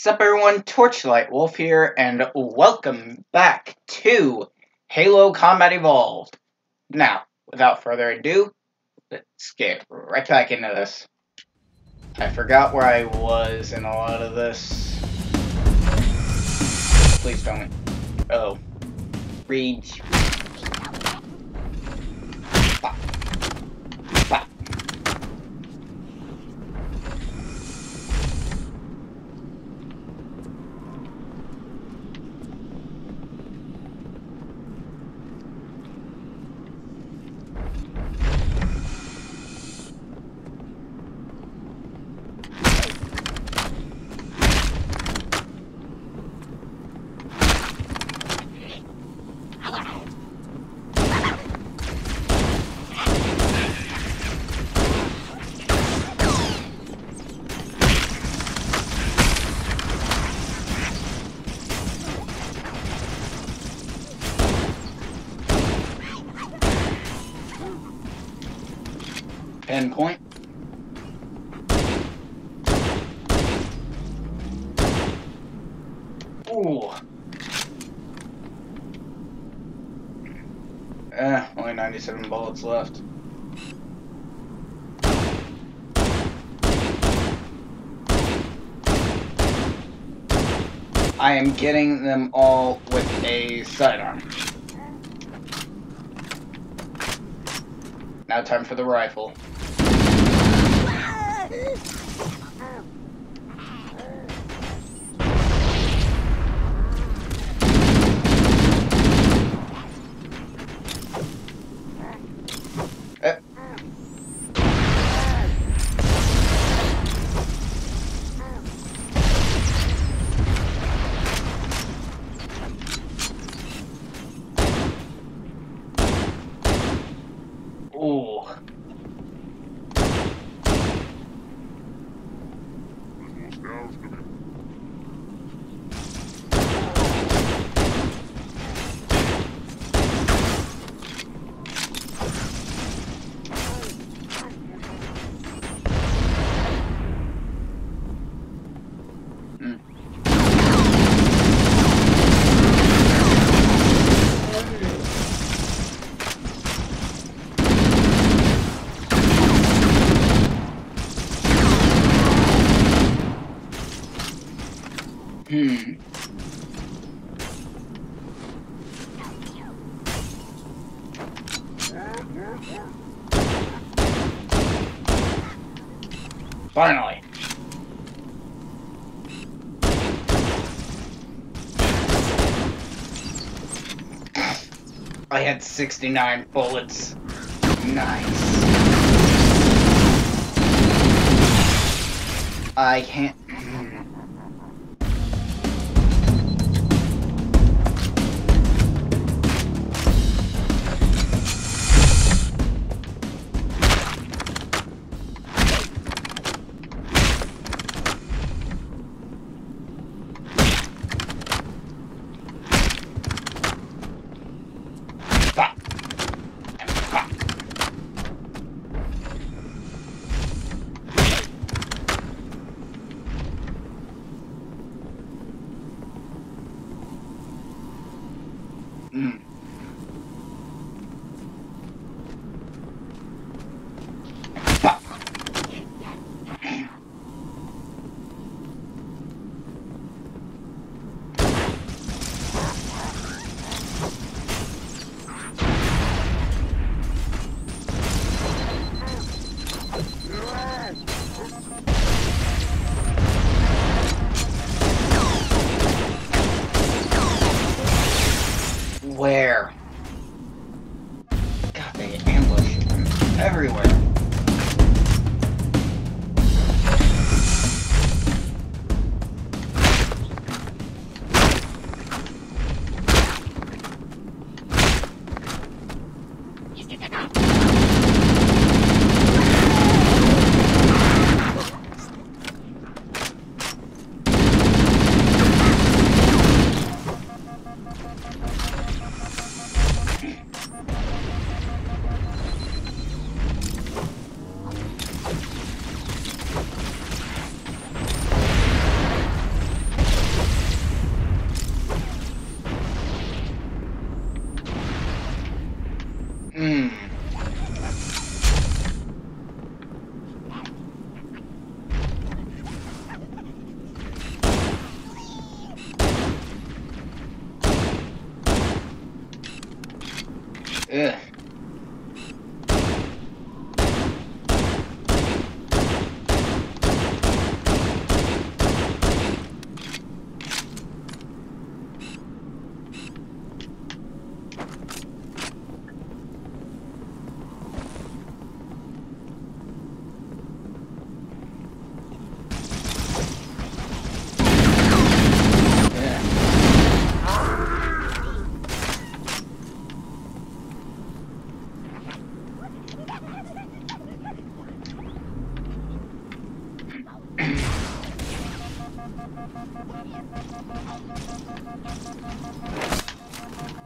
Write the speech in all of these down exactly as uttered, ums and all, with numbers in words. What's up everyone, Torchlight Wolf here, and welcome back to Halo Combat Evolved. Now, without further ado, let's get right back into this. I forgot where I was in a lot of this. Please don't. Oh. Read. Bop. Bop. Endpoint. Ooh. Eh, only ninety-seven bullets left. I am getting them all with a sidearm. Now time for the rifle. Hmm. Finally. I had sixty-nine bullets. Nice. I can't.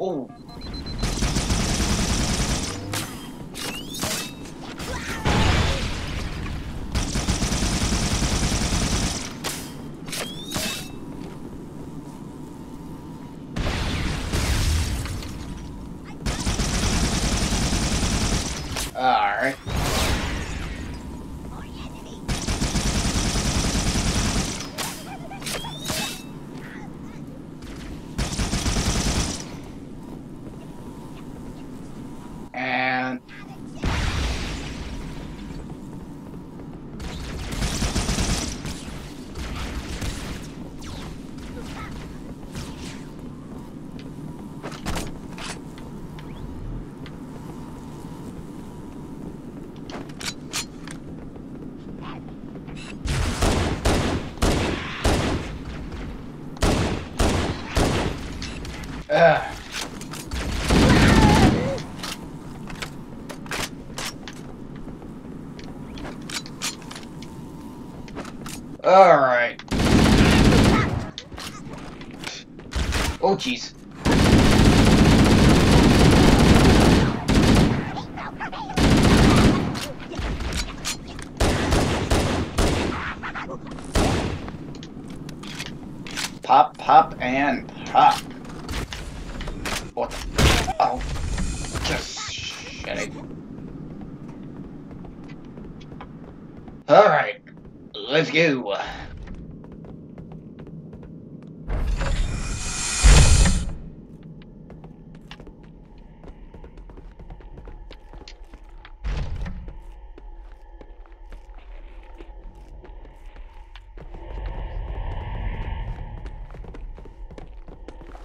Oh. Alright. Oh, jeez. Pop, pop, and pop. What the? Oh. Just shit it. Alright. Let's go.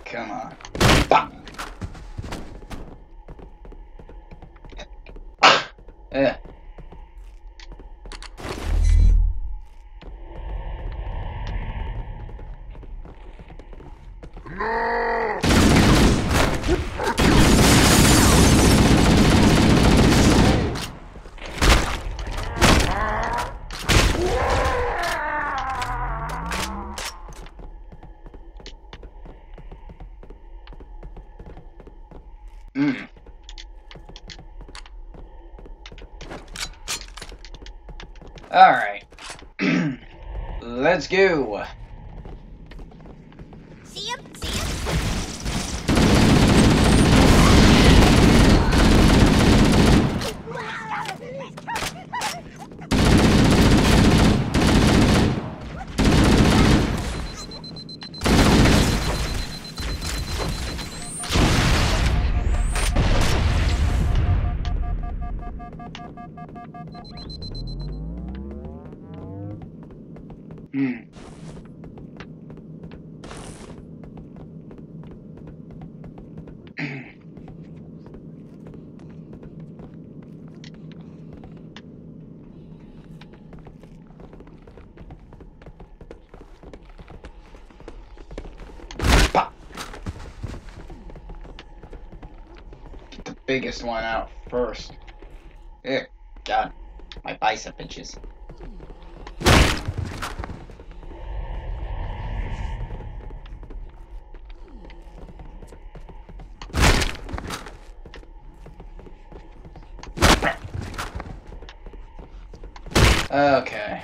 Come on. Bah. Ah. Uh. Mm. All right, let's go. See ya, see ya. Mm. Get the biggest one out first. Eh, God, my bicep itches. Okay.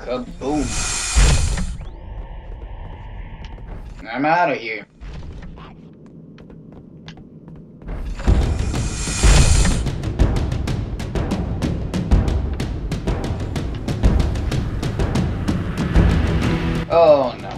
Kaboom. I'm out of here. Oh no.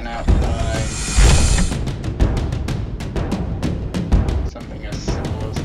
taken out by something as simple as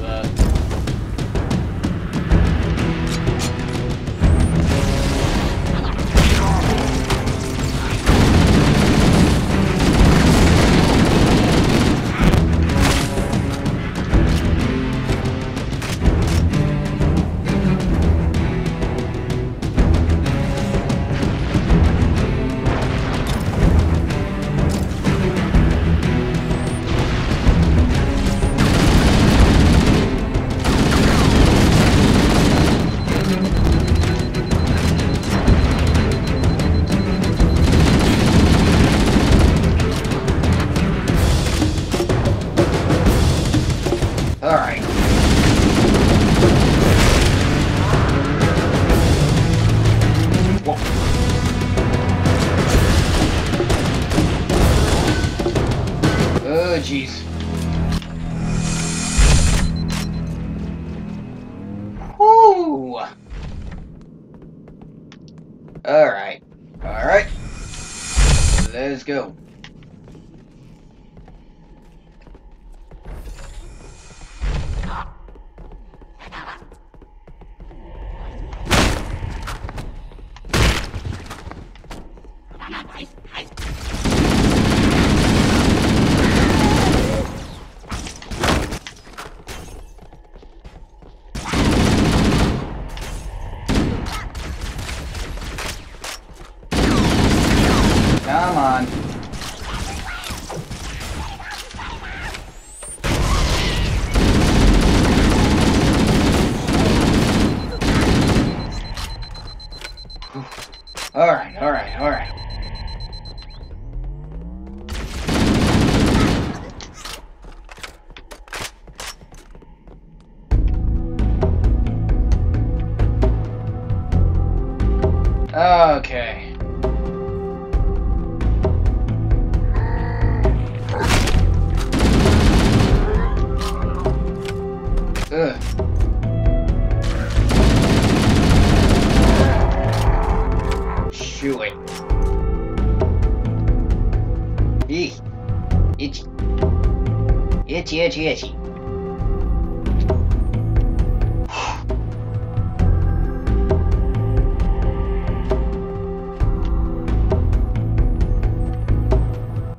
itchy, itchy.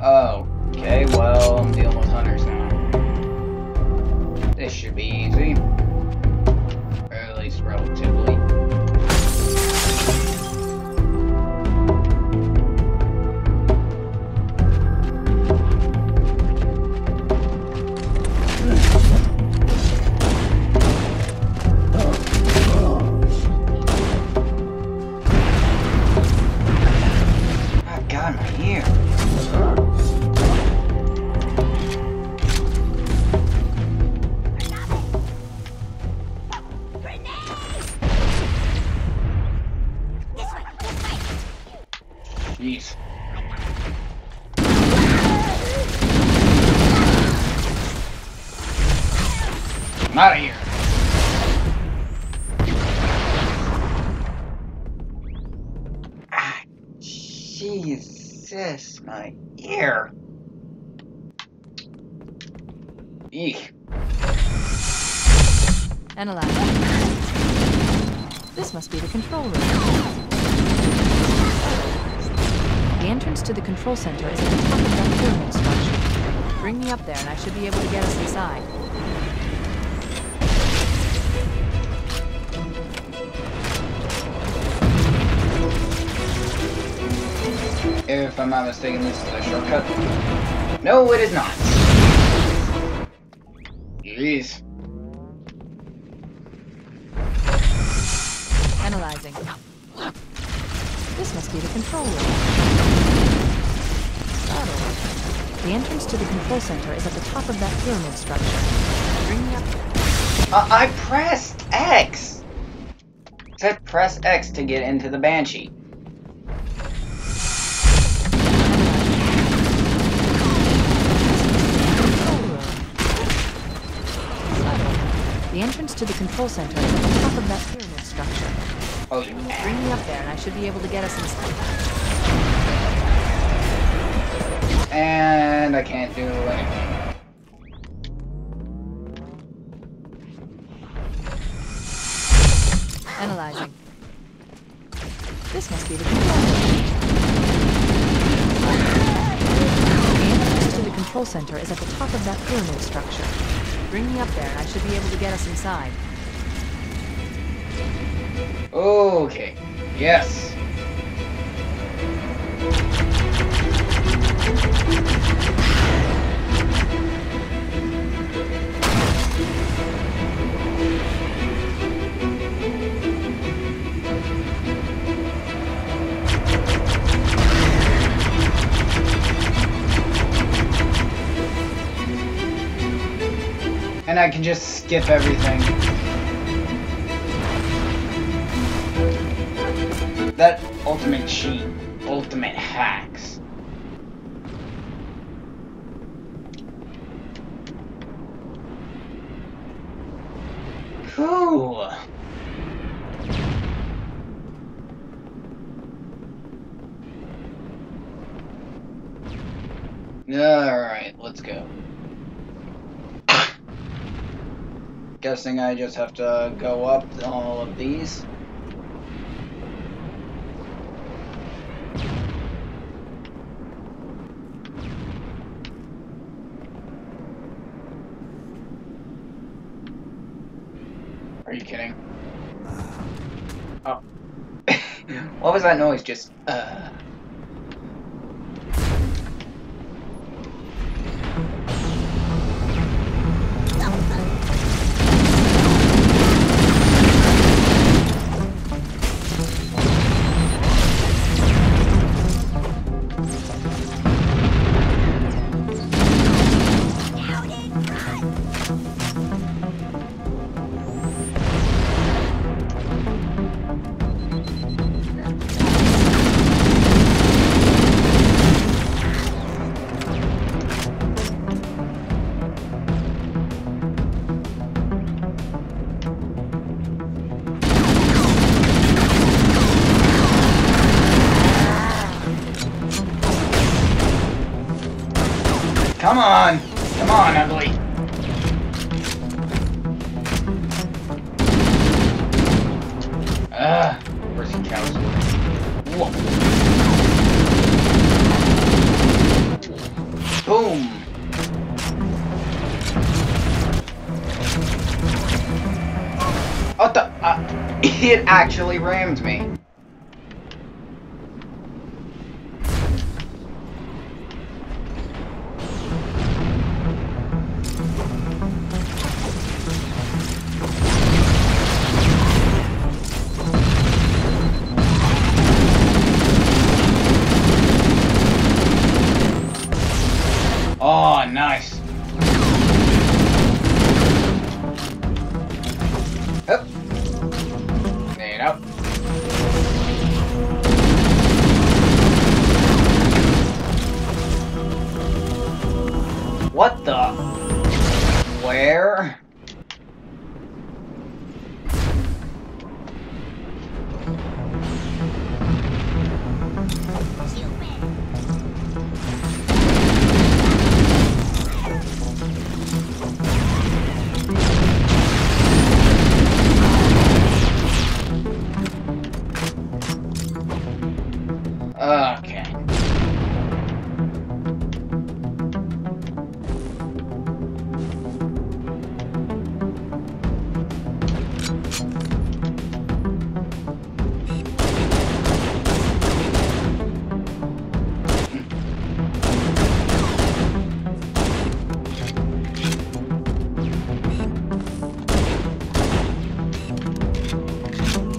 Oh, okay, well, I'm dealing with hunters now. This should be easy. Or at least relatively. Control center is at the top of that pyramid structure. Bring me up there and I should be able to get us inside. If I'm not mistaken, this is a shortcut. No, it is not. Jeez. Analyzing. This must be the control room. The entrance to the control center is at the top of that pyramid structure. Bring me up there. Uh, I pressed X! It said press X to get into the Banshee. The entrance to the control center is at the top of that pyramid structure. Oh, you bring me up there and I should be able to get us inside. and I can't do anything. Analyzing. This must be the control center. The entrance to the control center is at the top of that pyramid structure. Bring me up there and I should be able to get us inside. Okay. Yes. And I can just skip everything. That ultimate cheat, ultimate hacks. Cool. Alright, let's go. Guessing I just have to go up all of these. Are you kidding? Oh. What was that noise? Just, uh... Come on! Come on, ugly! Ugh! Where's the cows? Whoa! Boom! What the? Uh, it actually rammed me! What the? Where?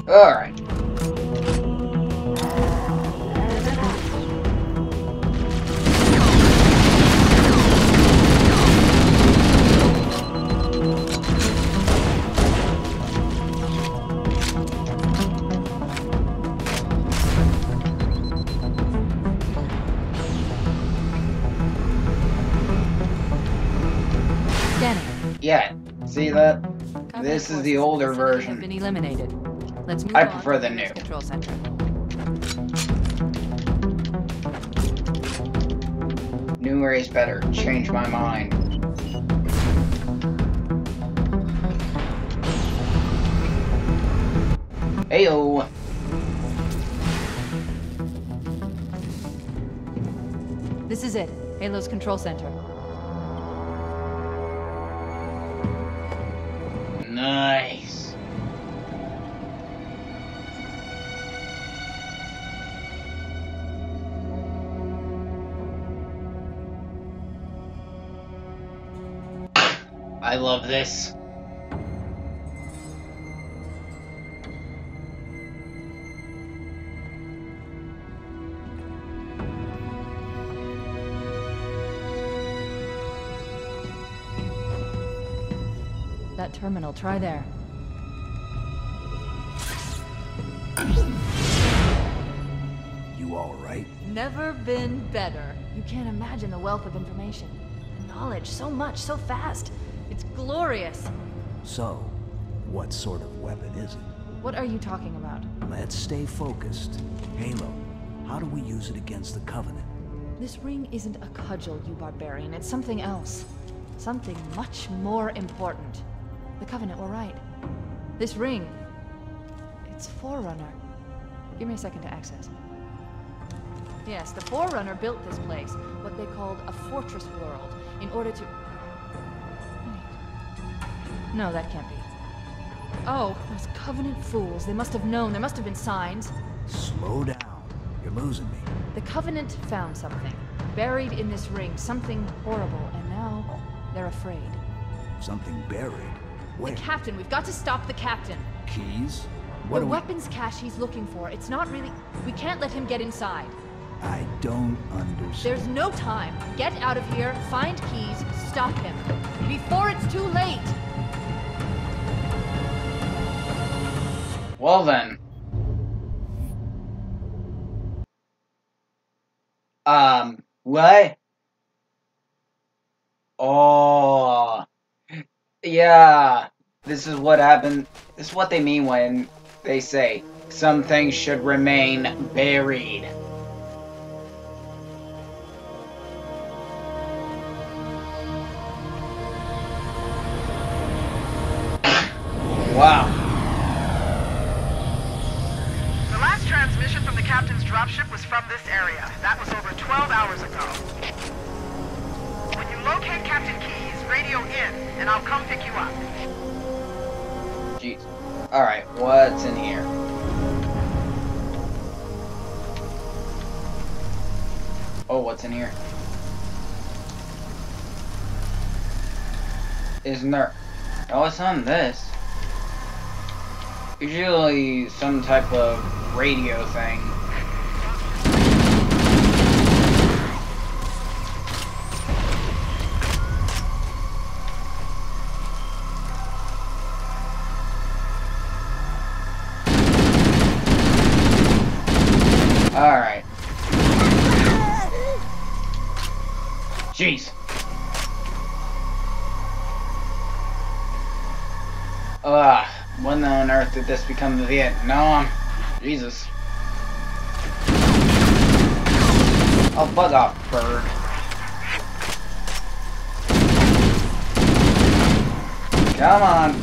Alright. Yeah, see that? This is the older version. Has been eliminated. Let's move I prefer on the new control center. Numeri is better. Change my mind. Heyo! This is it. Halo's control center. Nice. I love this. That terminal, try there. You all right? Never been better. You can't imagine the wealth of information. The knowledge, so much, so fast. It's glorious. So, what sort of weapon is it? What are you talking about? Let's stay focused. Halo, how do we use it against the Covenant? This ring isn't a cudgel, you barbarian. It's something else. Something much more important. The Covenant were right. This ring, it's Forerunner. Give me a second to access. Yes, the Forerunner built this place, what they called a fortress world, in order to... Wait. No, that can't be. Oh, those Covenant fools. They must have known. There must have been signs. Slow down. You're losing me. The Covenant found something. Buried in this ring, something horrible, and now they're afraid. Something buried? Where? The captain. We've got to stop the captain. Keys? What the weapons cache he's looking for. It's not really... We can't let him get inside. I don't understand. There's no time. Get out of here, find keys, stop him. Before it's too late! Well then. Um, what? Oh... Yeah, this is what happened. This is what they mean when they say some things should remain buried. Wow. The last transmission from the captain's dropship was from this area. That was over twelve hours ago. When you locate Captain Keys, radio in, and I'll come pick you up. Jeez. Alright, what's in here? Oh, what's in here? Isn't there... Oh, it's on this. Usually some type of radio thing. Alright. Jeez. Ugh. When on earth did this become Vietnam? Jesus. Oh, bug off, bird. Come on.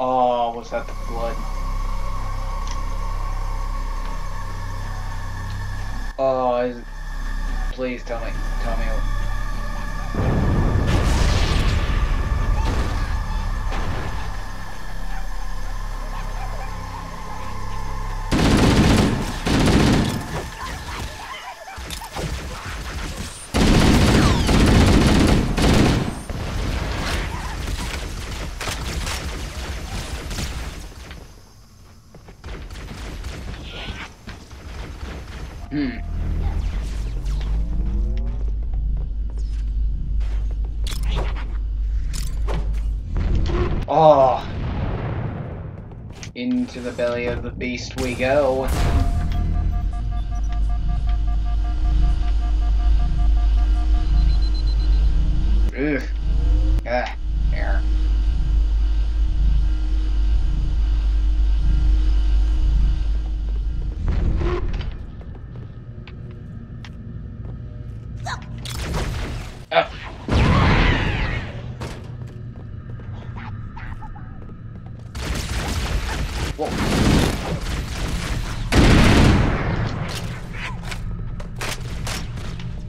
Oh, was that the Flood? Oh, is it... Please tell me, tell me. Hmm. Oh. Into the belly of the beast we go. Ugh. Ah, there. Ah. Whoa.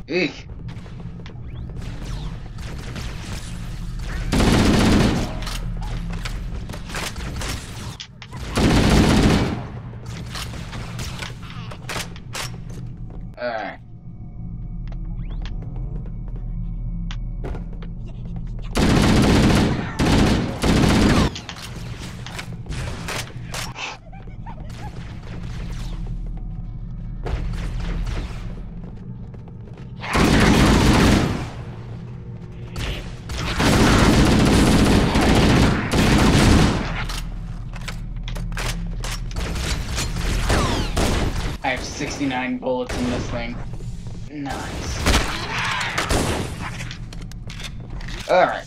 Ugh. Alright. I have sixty-nine bullets in this thing. Nice. Alright.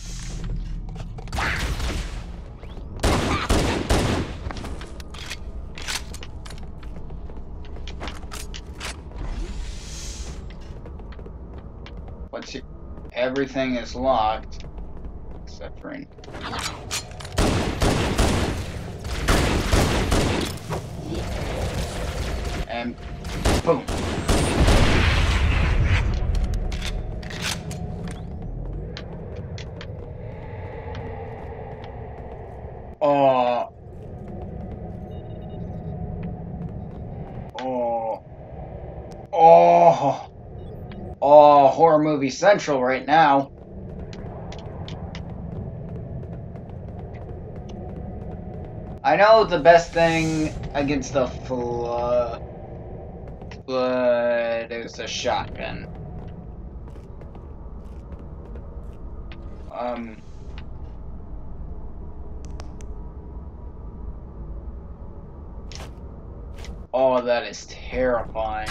What's your... Everything is locked. Except for... In And boom. Oh. Oh. Oh. Oh, horror movie central right now. I know the best thing against the Flood. But it's a shotgun. Um. Oh, that is terrifying.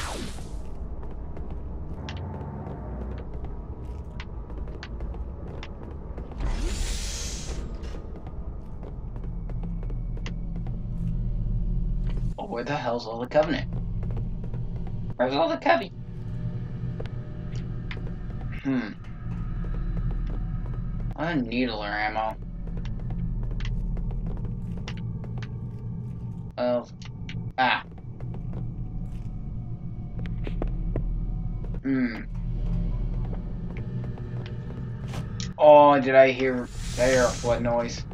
Oh, where the hell's all the Covenant? Where's all the cubby? Hmm. I need needler ammo. Oh. Ah. Hmm. Oh, did I hear there? What noise?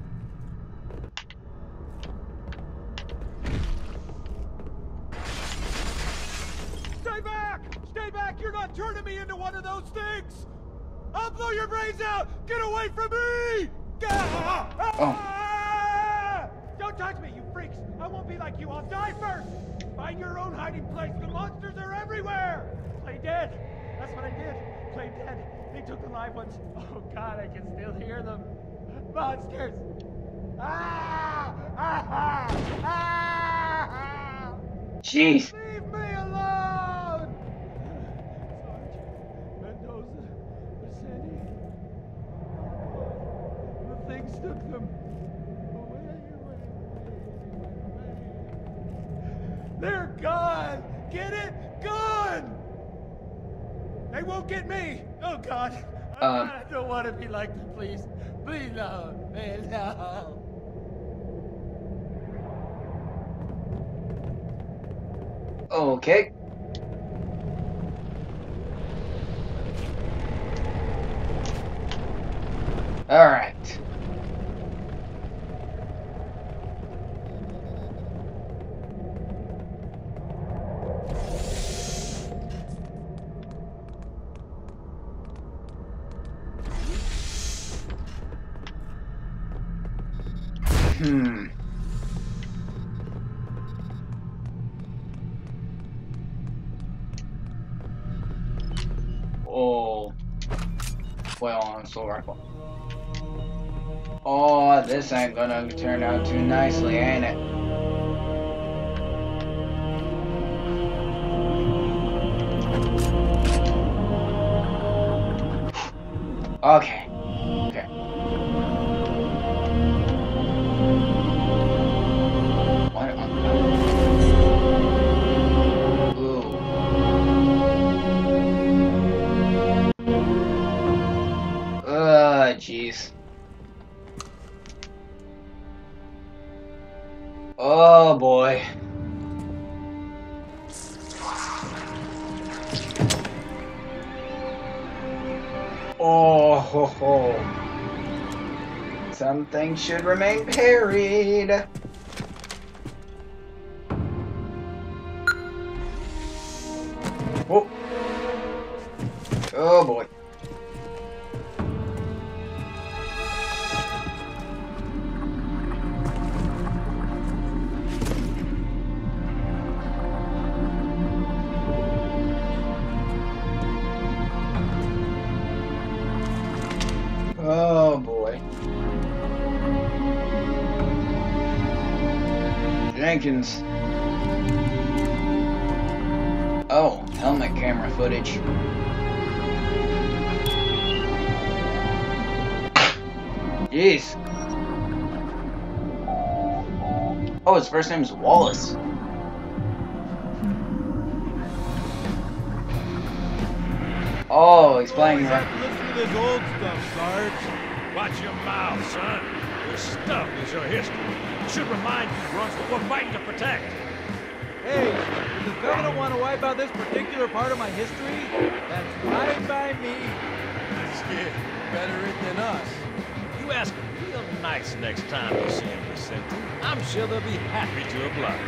Turning me into one of those things! I'll blow your brains out! Get away from me! Oh. Don't touch me, you freaks! I won't be like you, I'll die first! Find your own hiding place, the monsters are everywhere! Play dead! That's what I did, play dead. They took the live ones. Oh god, I can still hear them. Monsters! Ah! Ah! Ah! Ah! Jeez! Leave me alone! Took them away, away, away, away. They're gone! Get it? Gone! They won't get me! Oh god! Uh, I don't want to be like them, please. Please no. Please no. Okay. Alright. Hmm. well on a soul rifle. Oh, this ain't gonna turn out too nicely, ain't it? Okay. Okay. What am I? Ooh. Ugh, jeez. Oh boy. Oh ho ho. Something should remain parried. Oh. Oh boy. Oh boy. Jenkins. Oh, helmet camera footage. Jeez. Oh, his first name is Wallace. Oh, he's playing right. This old stuff, Sarge. Watch your mouth, son. This stuff is your history. It should remind you, Russ, that we're fighting to protect. Hey, does the Covenant want to wipe out this particular part of my history? That's fine by me. That's good. Better it than us. You ask them real nice next time you see him, Vicente. I'm sure they'll be happy to oblige.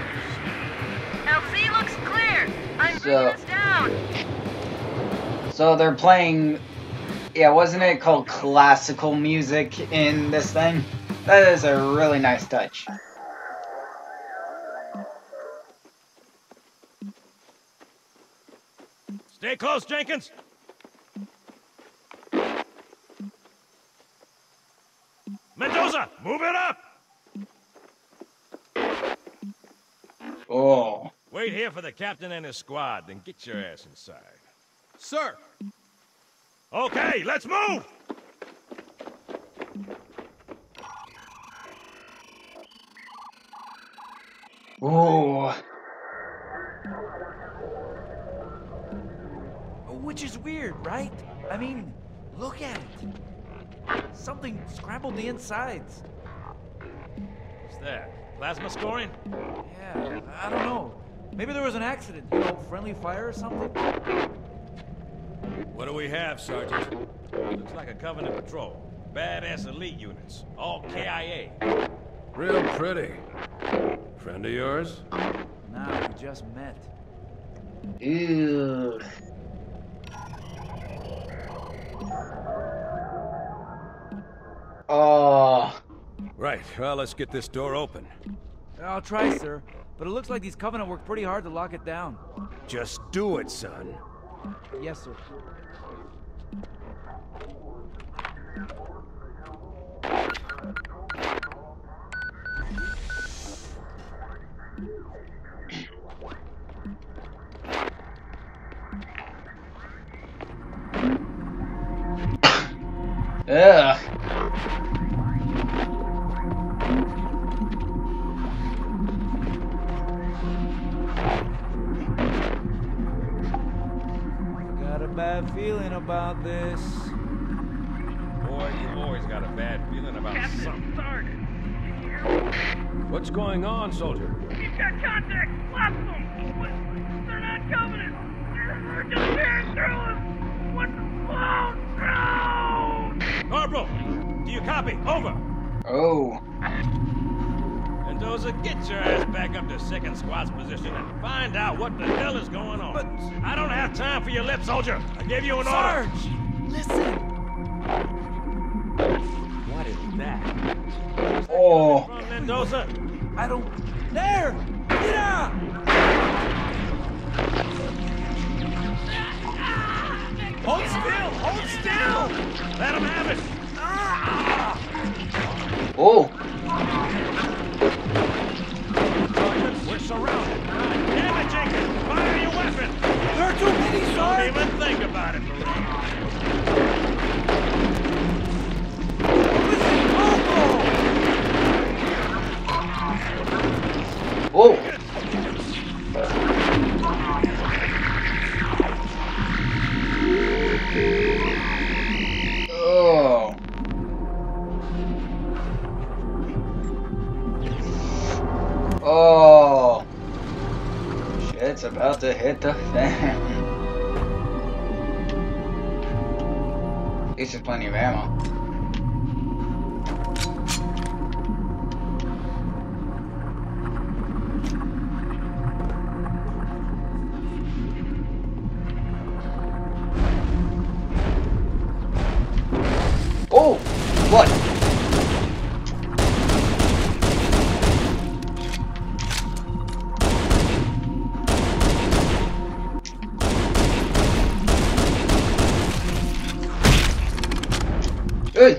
Now Z looks clear. I'm bringing this down. So they're playing. Yeah, wasn't it called classical music in this thing? That is a really nice touch. Stay close, Jenkins! Mendoza, move it up! Oh. Wait here for the captain and his squad, then get your ass inside. Sir! Okay, let's move! Ooh. Which is weird, right? I mean, look at it. Something scrambled the insides. What's that? Plasma scoring? Yeah, I don't know. Maybe there was an accident, you know, friendly fire or something? What do we have, Sergeant? Looks like a Covenant patrol. Badass elite units. All K I A. Real pretty. Friend of yours? Nah, we just met. Ew. Oh. Right, well, let's get this door open. I'll try, sir. But it looks like these Covenant worked pretty hard to lock it down. Just do it, son. Yes, sir. Ugh. Got a bad feeling about this. Boy, you've always got a bad feeling about Captain something. Started. What's going on, soldier? He's got contact. Lost them. But they're not Covenant. They're just tearing through us. What the fuck? Corporal, do you copy? Over. Oh. Mendoza, get your ass back up to second squad's position and find out what the hell is going on. But I don't have time for your lip, soldier. I gave you an Sarge, order. Sarge, listen. What is that? Oh. From Mendoza, I don't. There. Get out. Ah, Hold still! Hold still! Let him have it! Ah! Oh! We're surrounded. Damn it, Jenkins! Fire your weapon! There are too many, sir! Don't even think about it, Marine! Oh! Oh. Oh. Shit's about to hit the fan. At least there's plenty of ammo. What? Hey!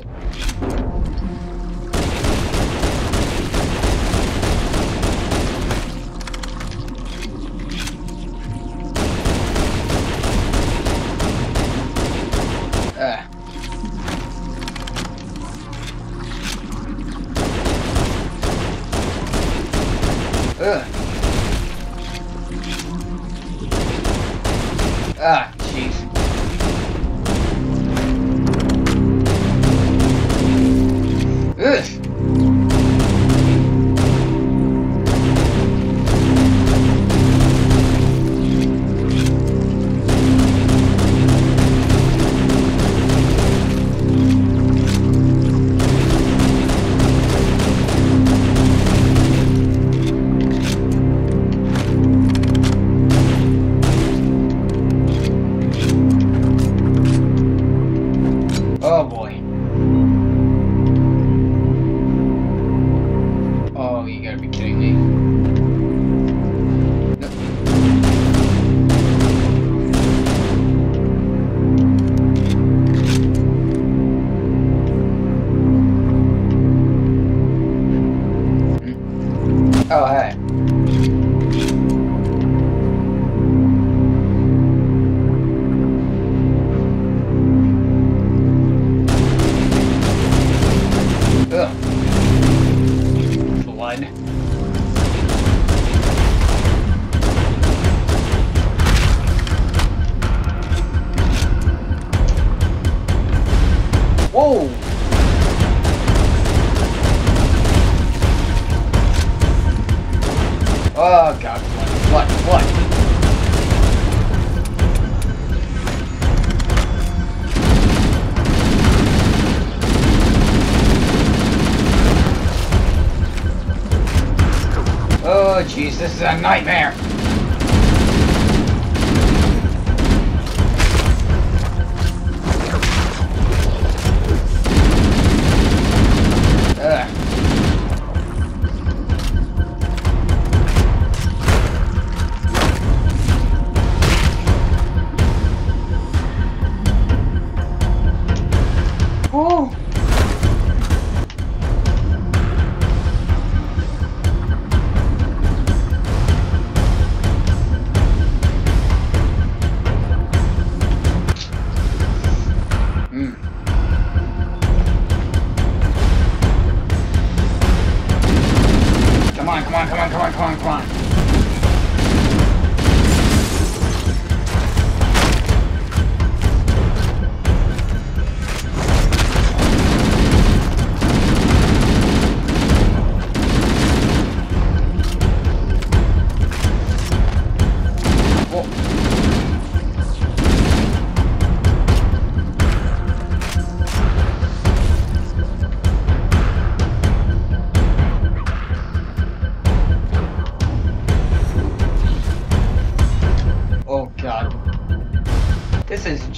Jeez, this is a nightmare.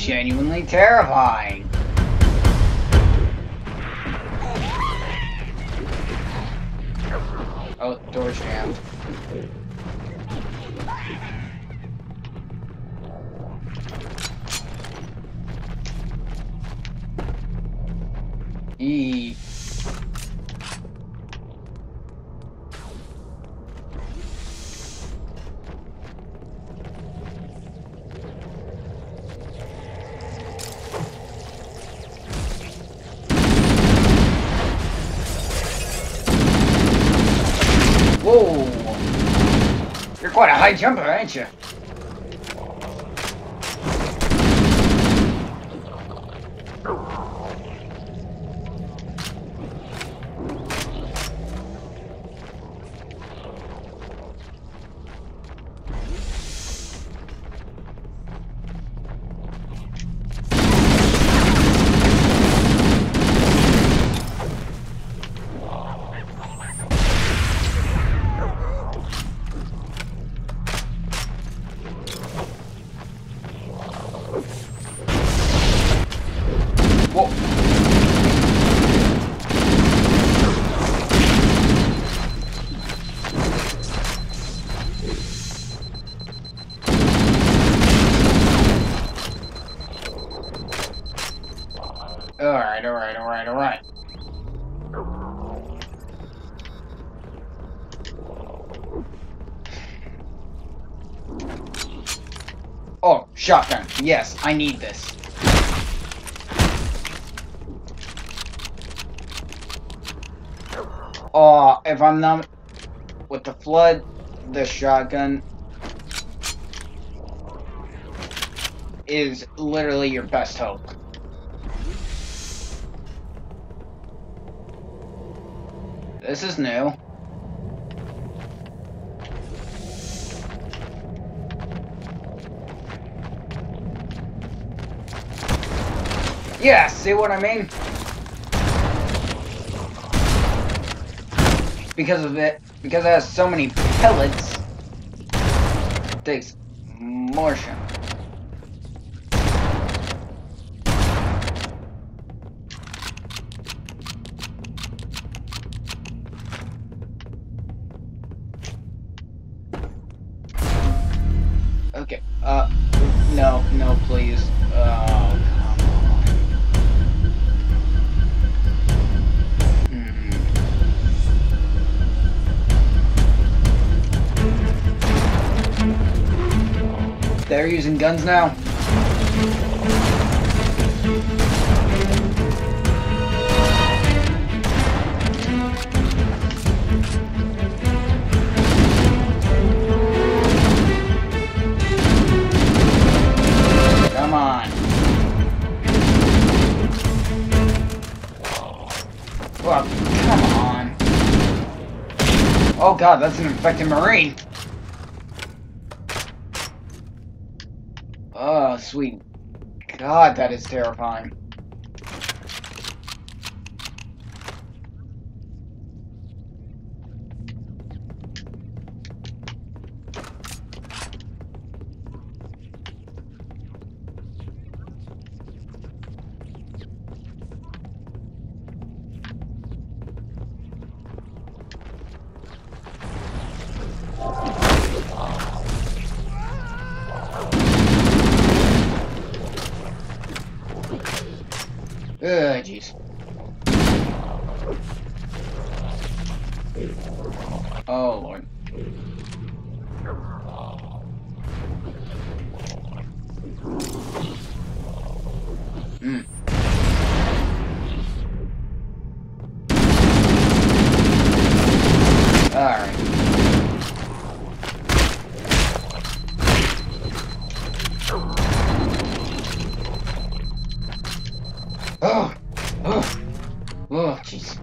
Genuinely terrifying. Oh, door jammed. E. Whoa! You're quite a high jumper, aren't you? Shotgun. Yes, I need this. Oh, if I'm not with the flood, the shotgun is literally your best hope. This is new. Yeah, see what I mean? Because of it, because it has so many pellets, it takes more shot. Okay, uh, no, no, please. Uh, They're using guns now. Come on. Well, come on. Oh god, that's an infected marine. Oh, sweet God, that is terrifying. Ugh, jeez. Oh, Lord. Mm. All right. Oh, oh, oh, jeez.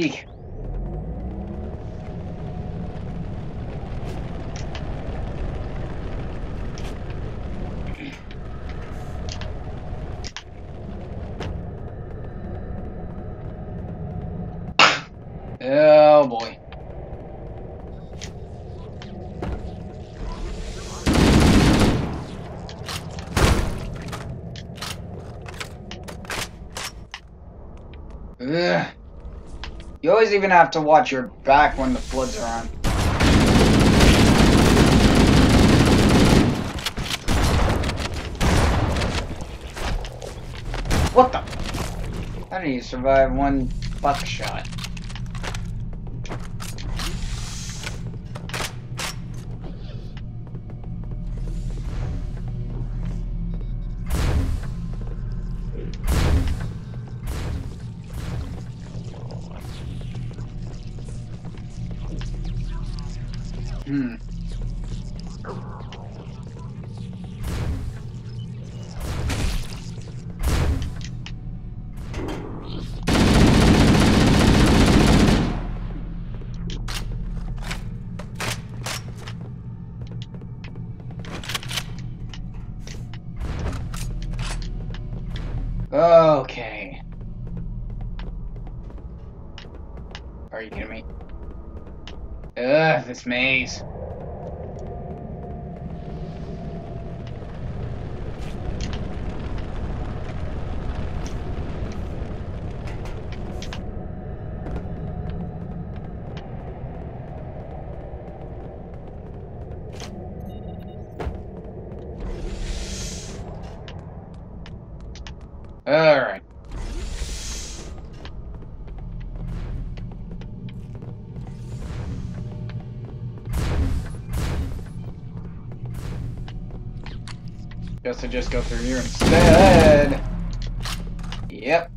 Gee. Oh boy. Ugh. You always even have to watch your back when the floods are on. What the? How do you survive one buckshot? Hmm. Okay. Are you kidding me? Ugh, this maze. Alright. Guess I just go through here instead. Yep.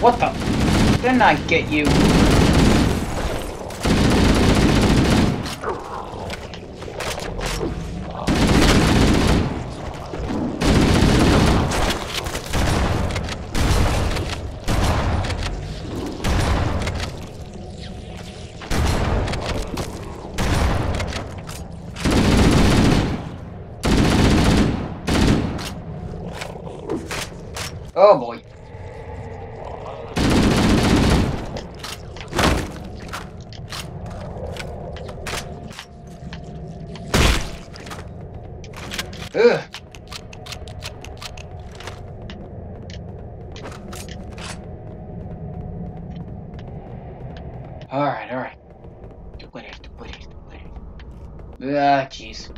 What the? Didn't I get you? Oh boy. Ugh. Alright, alright. Do what it, do what it, do what it. Ah, jeez.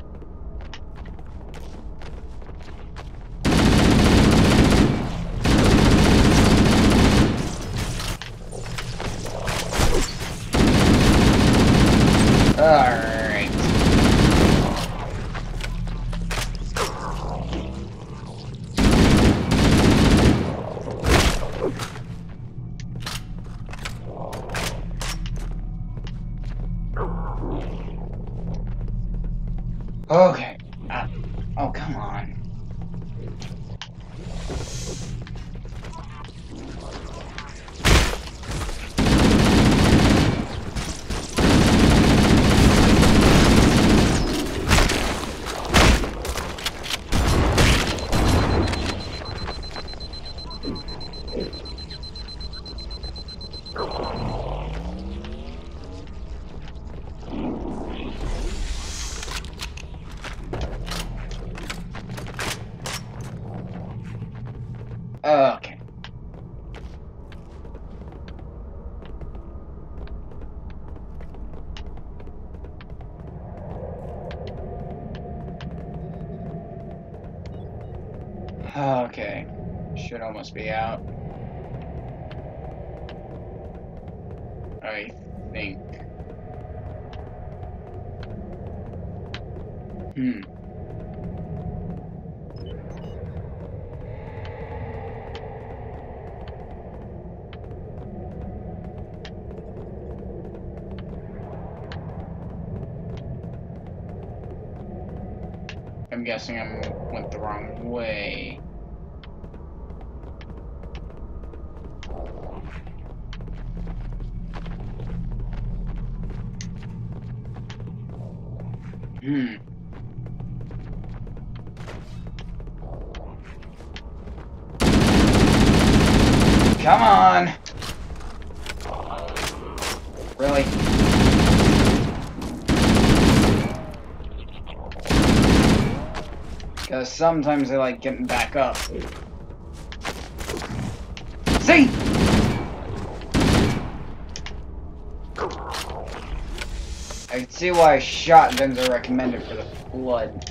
Alright. Okay. Uh, oh, come on. Okay. Okay. Should almost be out. I think. Hmm. I'm guessing I went the wrong way. Hmm. Come on! Really? Because sometimes I like getting back up. See? I can see why shotguns are recommended for the Flood.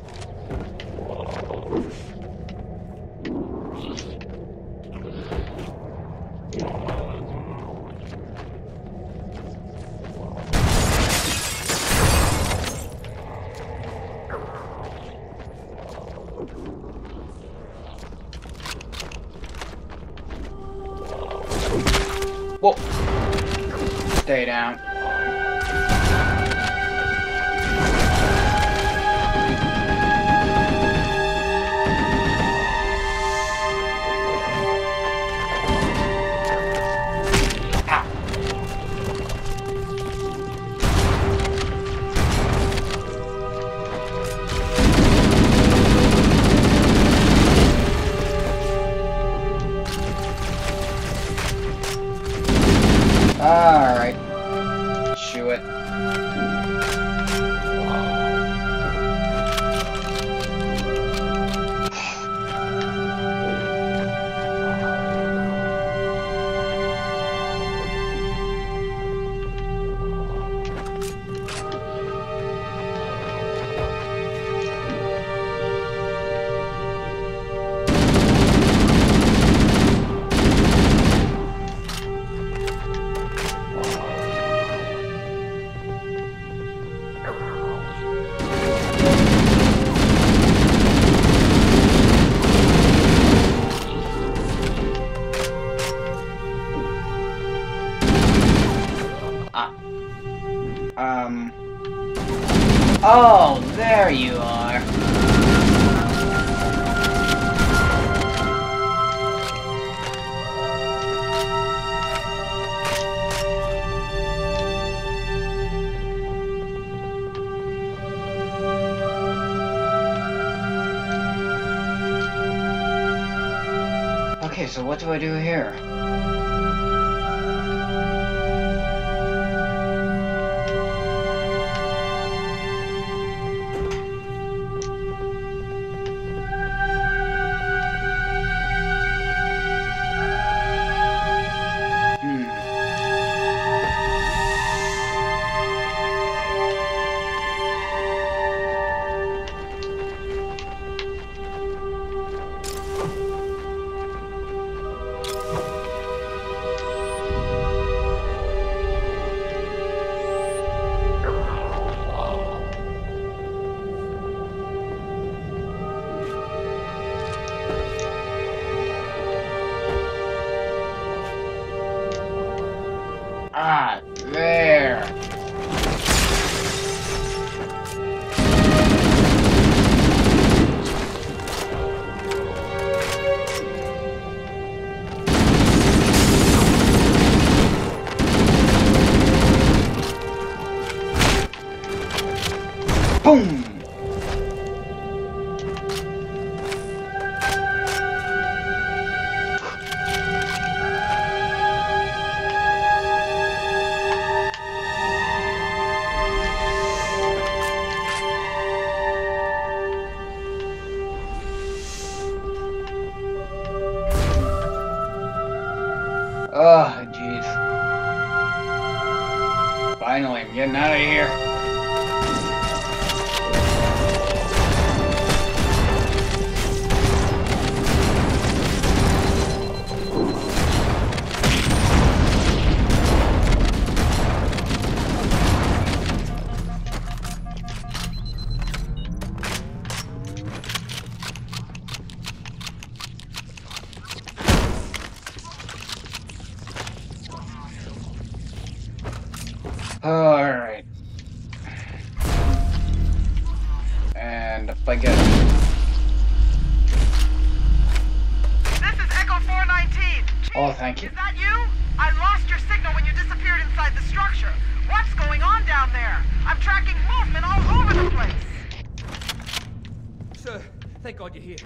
Whoa. Stay down. Um... Oh, there you are! Okay, so what do I do here? Ah, there. Boom. Oh, jeez. Finally, I'm getting out of here. Alright. And if I get Oh, thank you. Is that you? I lost your signal when you disappeared inside the structure. What's going on down there? I'm tracking movement all over the place. Sir, thank God you're here.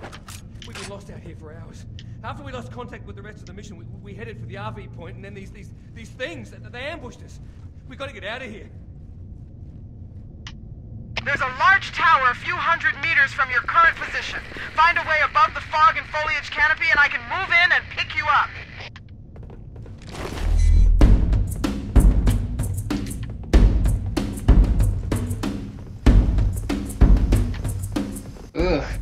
We've been lost out here for hours. After we lost contact with the rest of the mission, we, we headed for the R V point, and then these these these things, they ambushed us. We got to get out of here. There's a large tower a few hundred meters from your current position. Find a way above the fog and foliage canopy, and I can move in and pick you up. Ugh.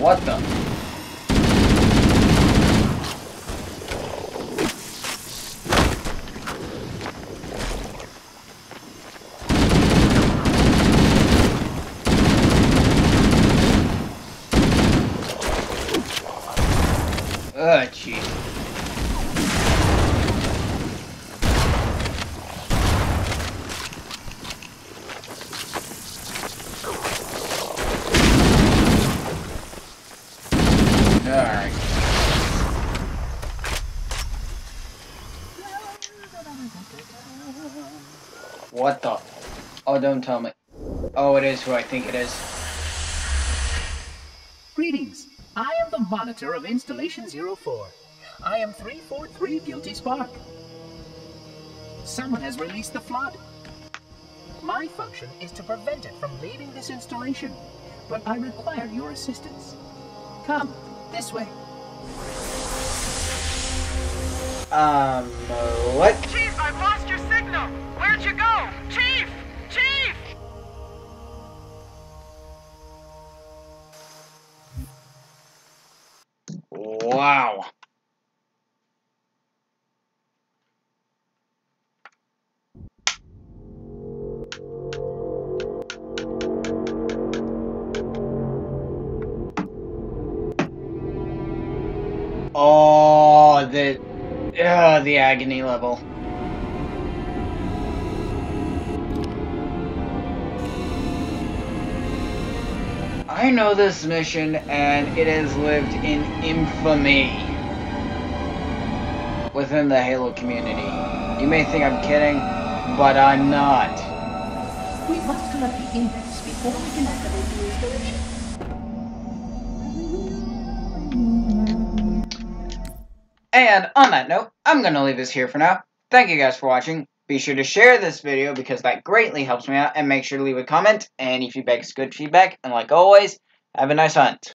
What the? Oh, jeez. What the? Oh, don't tell me. Oh, it is who I think it is. Greetings. I am the monitor of Installation zero four. I am three forty-three Guilty Spark. Someone has released the Flood. My function is to prevent it from leaving this installation, but I require your assistance. Come, this way. Um, what? Chief, I've lost your signal! Where'd you go? Chief! Chief! Wow. Oh, the... Oh, the agony level. I know this mission, and it has lived in infamy within the Halo community. You may think I'm kidding, but I'm not. We must collect the index before we can activate the installation. And on that note, I'm going to leave this here for now. Thank you guys for watching. Be sure to share this video because that greatly helps me out. And make sure to leave a comment. And if you make us good feedback. And like always, have a nice hunt.